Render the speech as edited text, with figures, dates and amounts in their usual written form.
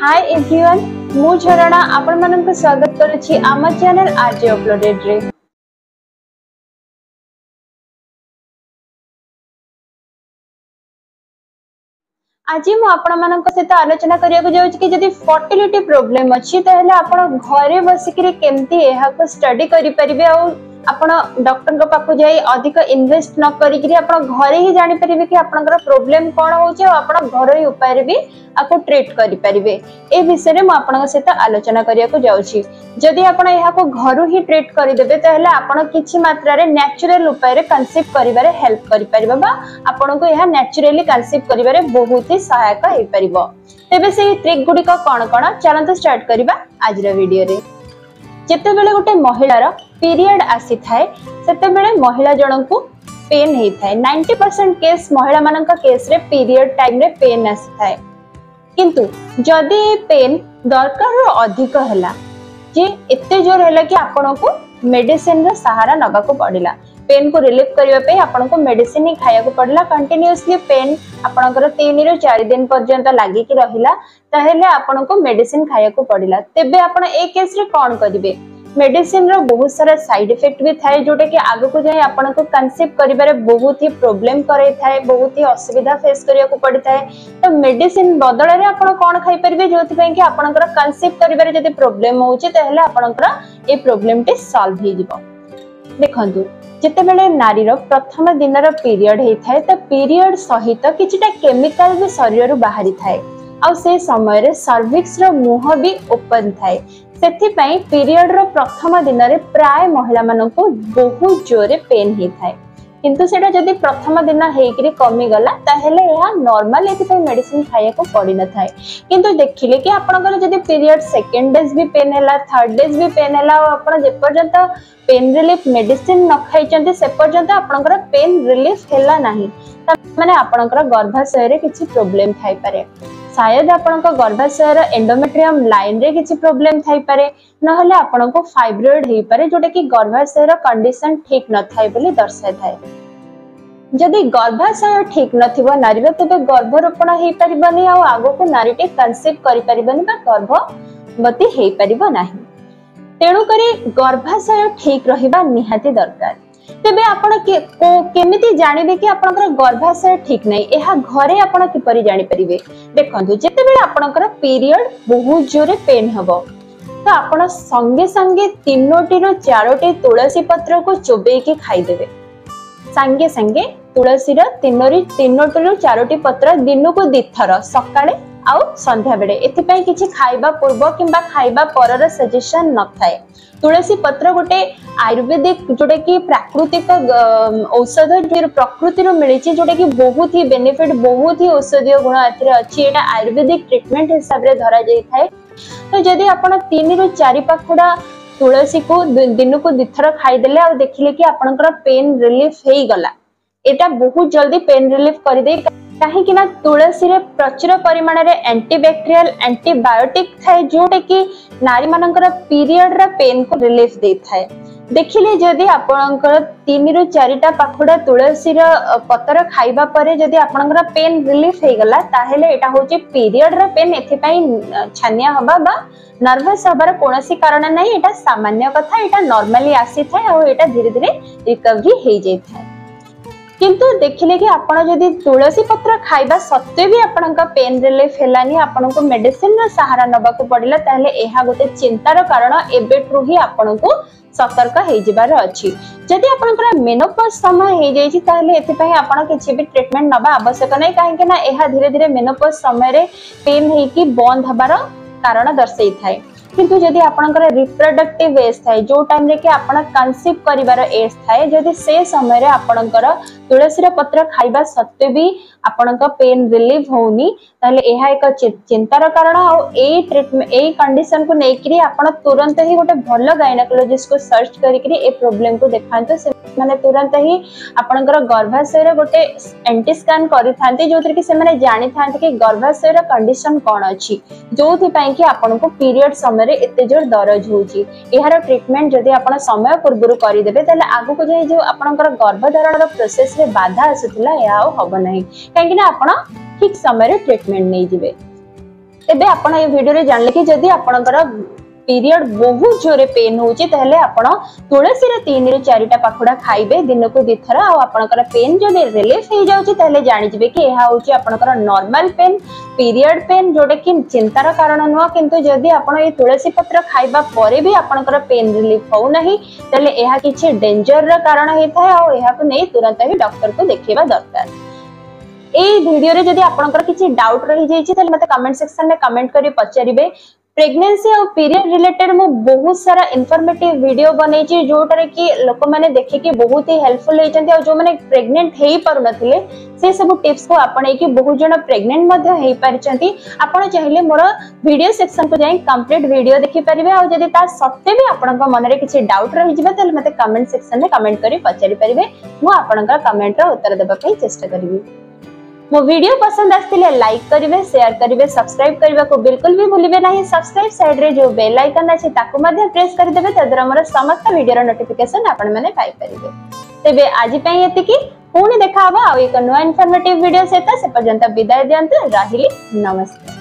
Hi everyone, मु झरणा आपण मानक स्वागत करूची आम चैनल आरजे अपलोडेड रे। आज मु आपण मानक सहित आलोचना करिया को जाउची कि जदी फर्टिलिटी प्रॉब्लम अछि तहले आपण घरे बसि कि केमती एहा को स्टडी करि परिबे और आपण डॉक्टर को पाखो जाई अधिक इन्वेस्ट न करि कि आपण घरे ही जानि परिबे कि आपनकर प्रॉब्लम कोन होउची और आपण घरे ही उपाय रे भी आपको ट्रीट करि परिबे। ए विषय रे म आपन सहित आलोचना करिया को जाउची। जदी आपण एहा को घरु ही ट्रीट करि देबे तहले आपण किछि मात्रा रे नेचुरल उपाय रे कंसीव करिबा रे हेल्प करि परिबा बा आपण को एहा नेचुरली कंसीव करिबा रे बहुत ही सहायक हे परिबो। तेबे से ट्रिक गुडी को कोन कोन चलंत स्टार्ट करिबा आज रे वीडियो रे। जते बेले गोटे महिला रो पीरियड आसी थाए सेते बेले महिला जणन को पेन हे थाए। 90% केस महिला मानका केस रे पीरियड टाइम रे पेन आसी थाए, किंतु जदि पेन दरकार अधिक हला जे एते जोर हला कि आपन को मेडिसिन रे सहारा नगा को पड़िला, पेन को रिलीफ करिवा पे आपन को मेडिसिन ही खाया को पड़ला, कंटीन्यूअसली पेन आपन को 3 रो 4 दिन पर्यंत लागि कि रहिला तहले आपन को मेडिसिन खाया को पड़िला। तेबे आपन ए केस रे कोन करिवे? मेडिसिन रो बहुत सारा साइड इफेक्ट भी थाए जोटे कि आगु को जाय आपन को कंसीव करिबारे बहुत ही प्रॉब्लम करै थाए, बहुत ही असुविधा फेस करिया को पड़ि थाए। तो मेडिसिन बदला रे आपन कोन खाइ परबे जोति पय कि आपनकर कंसीव करिबारे जदि प्रॉब्लम होउचे तहले आपनकर ए प्रॉब्लम टे सॉल्व हे जिवो। देखंतु जते बेले नारी रो प्रथम दिन रो पीरियड हे थाए त पीरियड सहित किछटा केमिकल भी शरीर रो बाहरी थाए आ से समय रे सर्विक्स रो मुह भी ओपन थाए। सेथि पई पीरियड रो प्रथम दिन रे प्राय महिला मानन को बहुत जोरे पेन हे थाए, किंतु सेटा जदी प्रथम दिन हे कि कमी गला ताहेले या नॉर्मल एति पई मेडिसिन खाया को पड़ी न थाए। किंतु देखिले कि आपन को जदी पीरियड सेकंड डेज भी पेन हला, थर्ड डेज भी पेन हला और आपन जे पर्यंत पेन रिलीफ मेडिसिन न खाइ चंते से पर्यंत आपनकर पेन रिलीफ हला नाही त माने आपनकर गर्भाशय रे किछि प्रॉब्लम थाइ पारे, शायद आपण को गर्भाशय रो एंडोमेट्रियम लाइन रे किछि प्रॉब्लम थाइ पारे, न हले आपण को फाइब्रॉइड हे पारे जोटे कि गर्भाशय रो कंडीशन ठीक न थाइ बोली दर्शाय थाइ। जदि गर्भाशय ठीक नथिबो नारी रो तबे गर्भरोपण हे परिबनी आ आगो को नारी टे कंसीव करि परिबनी बा गर्भवती हे परिबो नाही। तेणु करी गर्भाशय ठीक रहिबा निहाती दरकार। तेबे आपण केमिति जानिबे कि आपनकर गर्भाशय ठीक नै? एहा घरे आपण किपरि जानि परिबे? देखंतु जते बेले आपनकर पीरियड बहुत जोरे पेन हबो तो आपण संगे संगे 3 रो 4 तुलसी पत्र को चोबे के खाइ देबे। संगे संगे तुलसी रो 3 रो 4 पत्र दिनो को दिथर सकाळे आउ संध्या बेले। एथि पय किछि खाइबा पूर्व किबा खाइबा परर सजेशन न थाए। तुलसी पत्र गोटे आयुर्वेदिक जोटे कि प्राकृतिक औषध प्रकृति रो मिलि जोटे कि बहुत ही बेनिफिट, बहुत ही औषधीय गुण आथिर अछि। एटा आयुर्वेदिक ट्रीटमेंट हिसाब रे धरा जाय थाए। तो जदि आपण 3 रो 4 पाखुडा तुलसी को दिन को दिथर खाइ देले आ देखिले कि आपनकर पेन रिलीफ हेई गला, एटा बहुत जल्दी पेन रिलीफ करि दे। कहीं कि ना तुलसी रे प्रचुर परिमाण रे एंटीबैक्टीरियल एंटीबायोटिक थाए जोटे कि नारी मानकर पीरियड रा पेन को रिलीफ दे थाए। देखिले जदि आपनकर 3 रो 4 पाखुडा तुलसी रा पत्तर खाइबा परे जदि आपनकर पेन रिलीफ हे गला ताहेले एटा होचे पीरियड रा पेन। एथि पई छानिया हबा बा नर्वस हबार कोनोसी कारण नै, एटा सामान्य कथा, एटा नॉर्मली आसी थाए आ एटा धीरे धीरे रिकवरी हे जाय थाए। किंतु देखिले कि आपण जदि तुलसी पत्र खाइबा सत्वे भी आपण का पेन रिलीफ हेलानी, आपण को मेडिसिन रा सहारा नबा को पड़िला ताहले एहा गोटे चिंतार कारण। एबेठू ही आपण को सतर्क हे जिबार अछि। जदि आपण का मेनोपॉज समय हे जाईछि ताहले एथि पय आपण किछि भी ट्रीटमेंट नबा आवश्यक नै, काहे कि ना एहा धीरे धीरे मेनोपॉज समय रे पेन हे कि बंद हबार कारण दर्शाई थाए। किंतु जदि आपनकर रिप्रोडक्टिव एज थाए, जो टाइम रे कि आपण कंसीव करिवार एज थाए, जदि से समय रे आपनकर तुलसी रा पत्र खाइबा सत्वे भी आपनका पेन रिलीफ होउनी ताले एहा एक चिंतार कारण। आ ए ट्रीटमेंट ए कंडीशन को नेकरी आपण तुरंत ही गोटे भलो गायनेकोलॉजिस्ट को सर्च करिकरी ए प्रॉब्लम को देखांतो। से माने तुरंत ही आपनकर गर्भाशय रे गोटे एंटी स्कैन करिथांते जोथि कि से माने जानिथांते कि गर्भाशय रा कंडीशन कोन अछि, जोथि पय कि आपण को पीरियड समय रे एते जोर दरज होउची। एहार ट्रीटमेंट जदि आपण समय पूर्व करि देबे ताले आगु को जे जो आपनकर गर्भधारण रा प्रोसेस रे बाधा आसुतला या हो बनै, काहे कि ना आपण ठीक समय रे ट्रीटमेंट नै जिवे। तेज आप भिडियो जान कि जदि आप पीरियड बहुत जोरे पेन होची तहले आपण तुलसी रे 3 रे 4 टा पाखुडा खाइबे दिन को दिथरा आ आपनकर पेन जदे रिलीफ हो जाउची तहले जानि जिवे कि एहा होची आपनकर नॉर्मल पेन पीरियड पेन जोडे कि चिंतार कारण न हो किंतु जदि आपण ए तुलसी पत्र खाइबा परे भी आपनकर पेन रिलीफ हो नाही तहले एहा किछि डेंजर रा कारण हेथाय आ एहा को नै तुरंत ही डॉक्टर को देखिबा दरकार। ए वीडियो रे जदि आपनकर किछि डाउट रहि जायछि तहले मते कमेंट सेक्शन रे कमेंट करि पचारिबे। प्रेगनेंसी और पीरियड रिलेटेड मु बहुत सारा इनफॉर्मेटिव वीडियो बने जोटारे कि लोक मैंने देखिकी बहुत ही हेल्पफुल होती और जो मैंने प्रेग्नेंट हो पारे से सब टिप्स को आपणे कि बहुत जन प्रेग्नेंट हो पार्टी आपड़ चाहिए मोर वीडियो सेक्शन को जाए कंप्लीट वीडियो देखी पारे और जब सत्ते भी आपंक मन में किसी डाउट रही है मतलब कमेंट सेक्शन में कमेंट कर पचारि पारे मुझे कमेंटर उत्तर देवाई चेस्ट करी। मो वीडियो पसंद आसले लाइक करेंगे शेयर करेंगे सब्सक्राइब करने को बिल्कुल भी भूलिए ना। सब्सक्राइब साइड रे जो बेल आइकन अच्छे प्रेस करदे तद्वारा मोर समस्त वीडियो नोटिफिकेशन आपण माने पाई परिबे। तबे आज पई एतिकी पुणी देखा आउ एक नुआ इनफॉर्मेटिव वीडियो सहित से पर्यंत विदाय दियंतु राहिली नमस्कार।